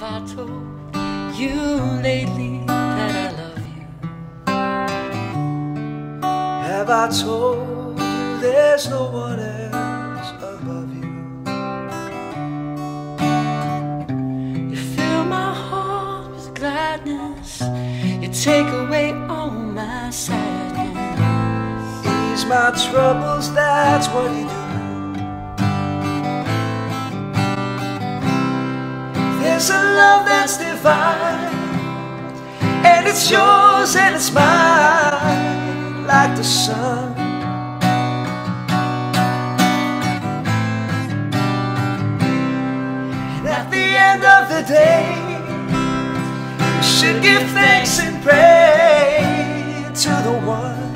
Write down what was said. Have I told you lately that I love you? Have I told you there's no one else above you? You fill my heart with gladness, you take away all my sadness. Ease my troubles, that's what you do. It's a love that's divine, and it's yours and it's mine, like the sun. And at the end of the day, you should give thanks and pray to the one.